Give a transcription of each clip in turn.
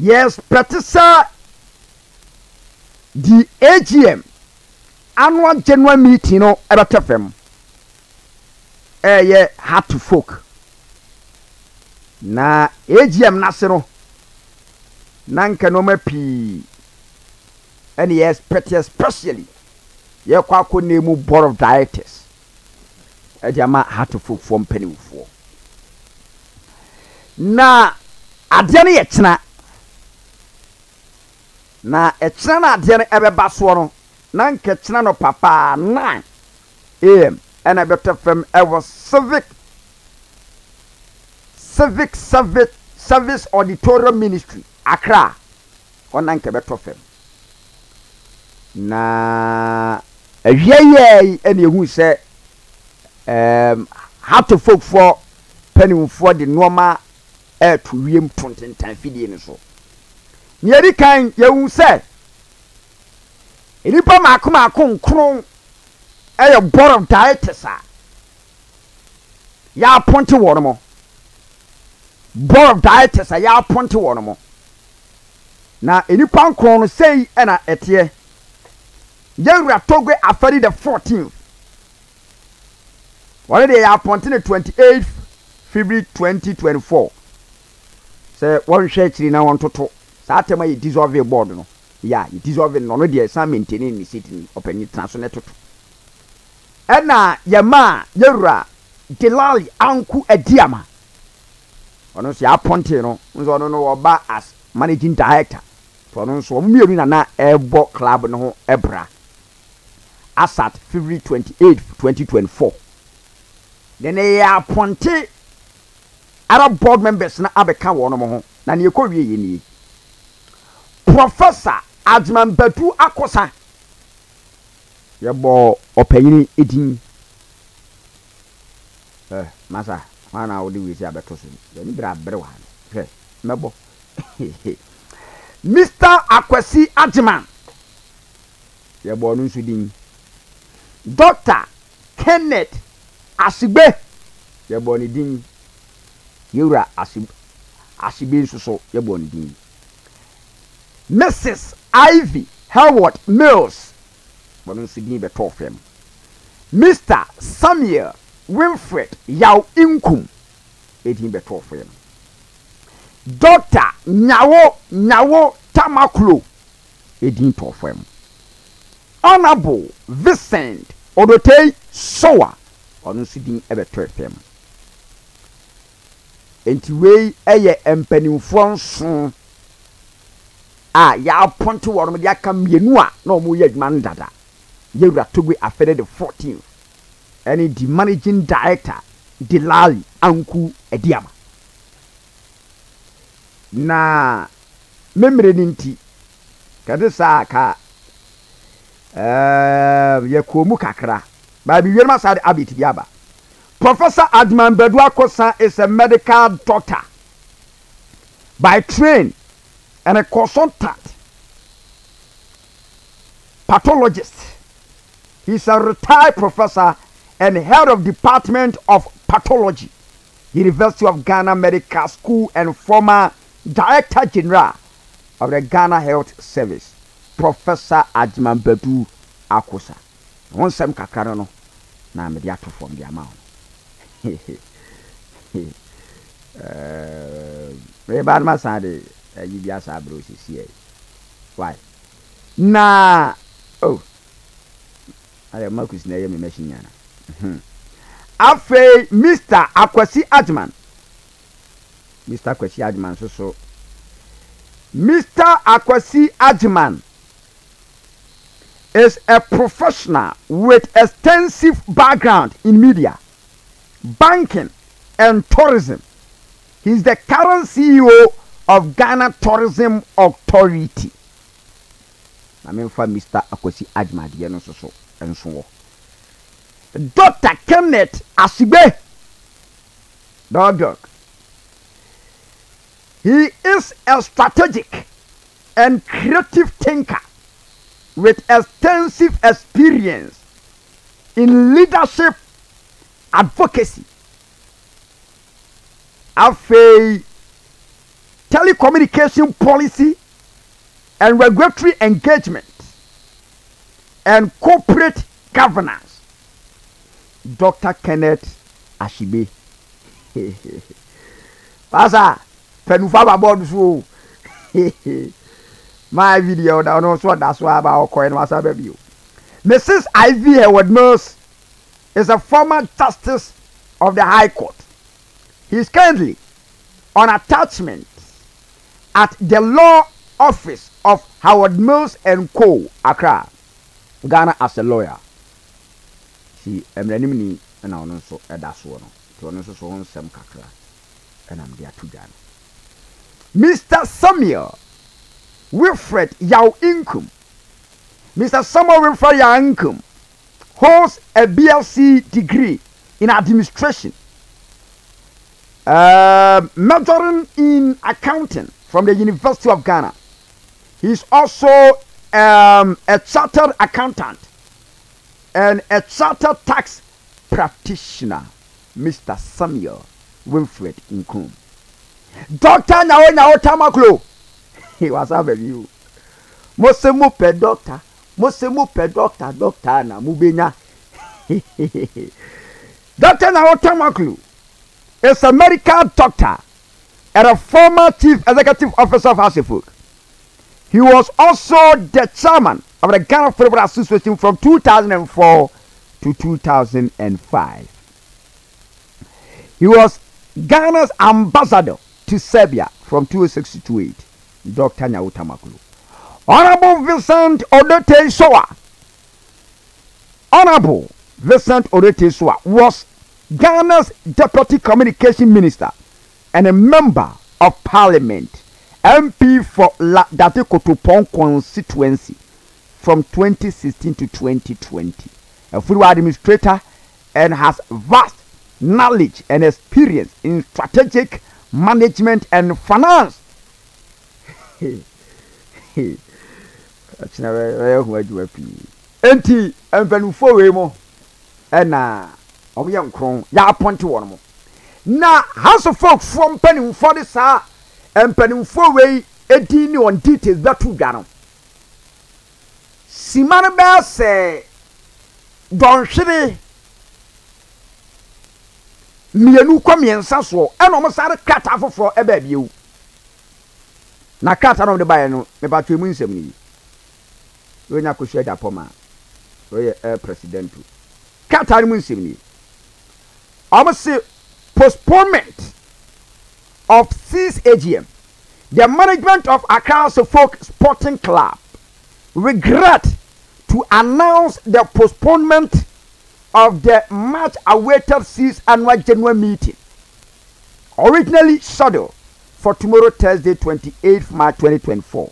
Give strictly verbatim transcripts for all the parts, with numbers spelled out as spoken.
Yes, Pratisa, the A G M annual general meeting on F M. Eh, yeah, hard to folk. Na A G M national. Nanka no mapi. And yes, pretty especially. Ye kwa ko name board of directors. Eh, jama hard to folk from penny for. Na adiani yetna. Na etina na adiani ebe baswano. Nanka etina no papa nine. A M. And I better from our civic, civic service, service auditorium ministry, Accra. On anke better from. Na yeah yeah, and you say, um, how to folk for penny for the normal air to ream print and time feeding so. Nearly kind you say, Inipa makuma kun kron. A board of directors, ya appoint one more. Board of directors, ya appoint one more. Now, any pound crown say, and I at ye. Young Ratogue after the fourteenth. One day, I appointed the twenty eighth February twenty twenty four. Say, one shade now on total. Saturday, it dissolve your board. No, yeah, it dissolve it already. Some maintaining the sitting up any transnet total. Ena yama yura delali anku ediama. Ono si aponte no, nzo no no ba as managing director. For no so miru na na ebo club no ebra. As at February twenty-eighth, twenty twenty-four. Then e aponte other board members na abeka wo no ho. Na ne ko wie ni. Professor Adjei-Mensah Bedu-Akosa. Yabo opinion eating. Eh, massa, one hour do we say about Tosin? Then grab Brewan. Yes, Mabo. Mister Akwasi Agyeman. Yabo Nusudin. Doctor Kenneth Ashibe. Yabo Nidin. Yura Asib Ashibe Suso. Yabo Nidin. Missus Ivy Heward-Mills. Mister Samuel Winfred Yao Inkum eighteen beto frame. Doctor Nyaho Nyaho-Tamakloe eighteen beto frame. Honorable Vincent Odotei Sowah on sitting beto frame. Entiwe eye empanimfo so ah ya appoint woro me dia kamienua na omo ye adwuma dada. Yeratogwe affected the fourteenth. And the managing director, Delali Anku Ediama. Na memory ninti. Kadisa ka uh Yakumu Kakra. Baby Yelma Sad Abit Yaba. Professor Adjei-Mensah Bedu-Akosa is a medical doctor by train and a consultant pathologist. He's a retired professor and head of Department of Pathology, University of Ghana Medical School, and former Director General of the Ghana Health Service, Professor Adjei-Mensah Bedu-Akosa. One sem kakarano, na mediato from the amount. Rebar masade, ibiasa bruises here. Why? Na oh. I am Marcus Nayami Machiniana. Afe Mister Akwasi Agyeman. Mister Akwasi Agyeman, so so. Mister Akwasi Agyeman is a professional with extensive background in media, banking, and tourism. He is the current C E O of Ghana Tourism Authority. I mean, for Mister Akwasi Agyeman, you know, so so. And so, Doctor Kenneth Ashibe, dog dog. He is a strategic and creative thinker with extensive experience in leadership, advocacy. Afe telecommunication policy and regulatory engagement, and corporate governance, Doctor Kenneth Ashibe. Pasa, penufaba board so. My video down also that's why about coin was a review. Missus Ivy Heward-Mills is a former justice of the High Court. He is currently on attachment at the Law Office of Heward-Mills and Co, Accra, Ghana, as a lawyer. She am renimini and I know so that's one. To answer so on some Kakra and I'm there to Ghana. Mister Samuel Winfred Yao Inkum. Mister Samuel Winfred Yao Inkum holds a B S c degree in administration, uh, majoring in accounting from the University of Ghana. He is also um, a chartered accountant and a chartered tax practitioner. Mister Samuel Winfred Inkum. Doctor Nyaho Nyaho-Tamakloe. He was a review. Mose mu pe doctor. Mose mu pe doctor. Doctor na mubenya. Doctor Nyaho-Tamakloe is a medical doctor and a former chief executive officer of Asifok. He was also the chairman of the Ghana Football Association from two thousand four to two thousand five. He was Ghana's ambassador to Serbia from two thousand six to two thousand eight. Doctor Nyaho-Tamakloe. Honorable Vincent Odotei Sowah. Honorable Vincent Odotei Sowah was Ghana's Deputy Communication Minister and a member of Parliament, M P for Ladate Kotopong constituency from twenty sixteen to twenty twenty. A full administrator and has vast knowledge and experience in strategic management and finance. Enti empanufo we mo na obiyankron ya appoint won mo na House of Folk from panufo de sa empanufo we edin ni on details that to Ghana simana ba se don hwere mienu kwa miensa so eno mo sare kata foforo e ba biu na kata no de bae no me ba twemu nsem ni we nya ko hwe da poma we e president kata no nsem ni omo se postponement of this A G M. The management of Accra Hearts of Oak Sporting Club regret to announce the postponement of the much-awaited sixth annual general meeting, originally scheduled for tomorrow, Thursday, twenty-eighth March twenty twenty-four.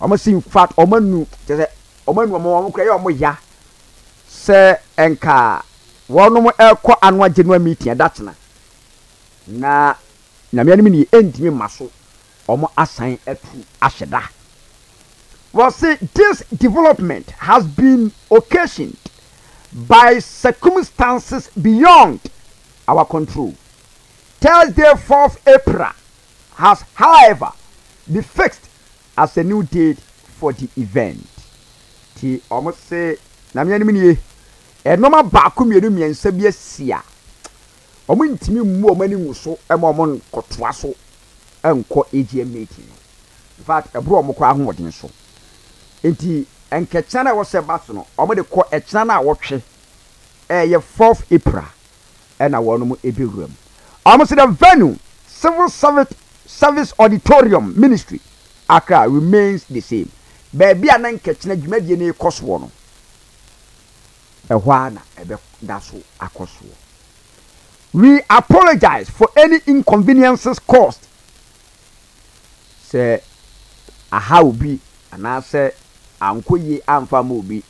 I'm going to see, in fact, I'm going to say, I'm going to say, I'm going to say, I'm going to say, I'm going to say, I'm going to say, I'm this development has been occasioned by circumstances beyond our control. Thursday, fourth April has, however, been fixed as a new date for the event. Ti almost say, Namian Mini, a normal Bakum Yerumian Sabia Sia. A winter more many muso, a Mormon Cotwaso, and co A G M meeting. In fact, a bro Mokram Modin so. Indeed. And Ketchana was a battle, or the court at China watch a fourth April and a one big room. Almost in a venue, civil service service auditorium ministry, Accra remains the same. Baby and then Ketchana, you made your cost one. A one, that's all a cost one. We apologize for any inconveniences caused. Say, a how be, and I say. Anko ye amfa mobi eh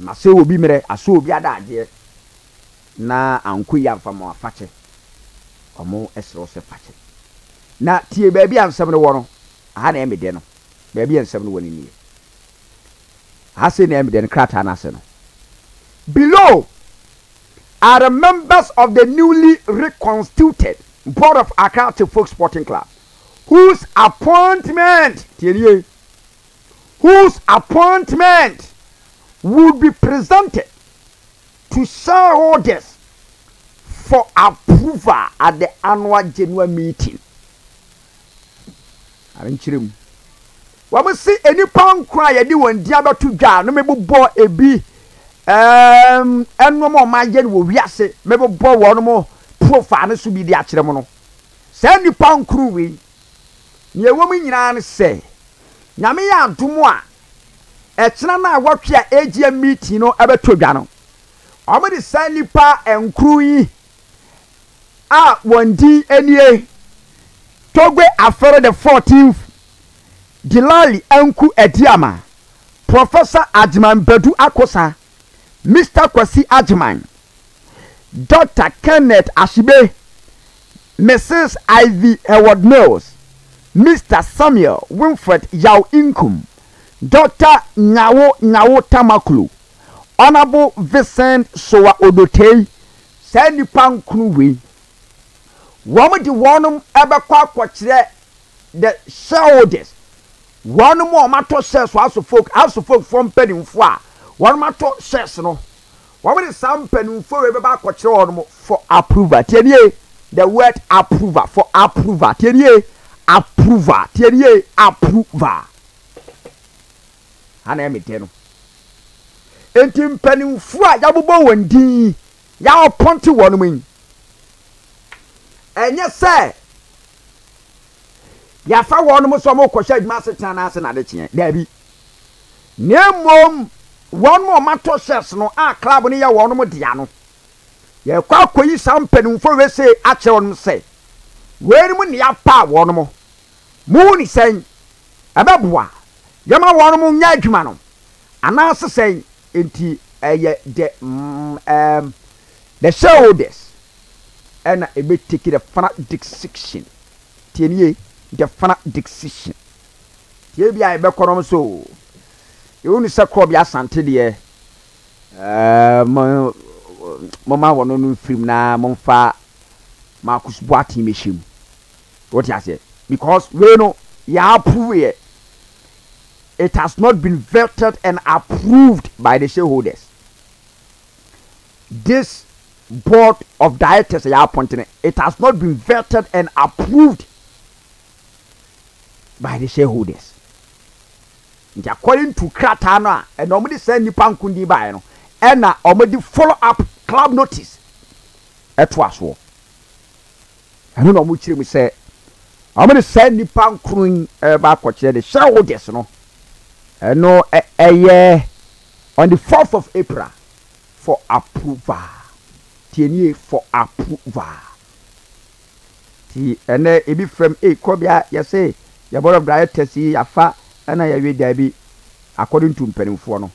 mase obi mere aso obi adaje na anko ye amfa mo afache omo esro se fache na tie baabi ansem ne wono aha na emede no baabi ansem ne woni nie hase na emede ne krata na se no. Below are the members of the newly reconstituted board of Accra Hearts of Oak Sporting Club. whose appointment, whose appointment would be presented to shareholders for approval at the annual general meeting. I mean, children, when we see any pound cry, any one the other two guys, no me bo bo a b, um, and no more my gen will be a say, me bo bo one more profane should be the actual mono. Send the pound crew we, ye woman yan say, Namia Dumwa, et nana watch your A G M meeting or ever two gano. I'm going to send you pa and crew ah one D N A. Togwe Afere the fourteenth, Gilali Enku Ediama, Professor Adjei-Mensah Bedu-Akosa, Mister Akwasi Agyeman, Doctor Kenneth Ashibe, Missus Ivy Heward-Mills, Mister Samuel Winfred Yao Inkum, Doctor Nyaho Nyaho-Tamakloe, Honorable Vincent Odotei Sowah, Sandy Panknuwe. Woman the one ever quack the shareholders. One more matter says was folk as folk from Penny Four. One matter says no. Woman is some penny for ever back for approval. Ten ye the word approval for approval. Ten ye approval. Ten ye approval. And I am eternal. Eighteen penny four yabubo and D. Yao Ponty one wing. And yes, sir. Ya found one more some more question, Master Tanas and Addition, Debbie. No more one more matter says no, ah, club near one more piano. Your cock will you some penny for we say, actually, say. Where when ya pa one more moon is saying, Ababwa, Yama one more yagumano. And answer saying, into the um, the shoulders. And I will take the final decision. Tienye, the final decision. Tienye, I will call them so. You only saw Cobia Santilia. Mama, one new film now, Monfa Marcus Boati Mishim. What I say? Because we know you approve it. It has not been vetted and approved by the shareholders. This board of directors appointed, it has not been vetted and approved by the shareholders. According to Kratana, and nobody send you Pankundi by no, and already follow up club notice at was war. I don't know which we say, I'm going to send you Pankun back what the shareholders no, and no, a year on the fourth of April for approval. For approval, T and a be from a cobia, yes, say, your board of directors, your fat, and I will there be according to Penny Fono.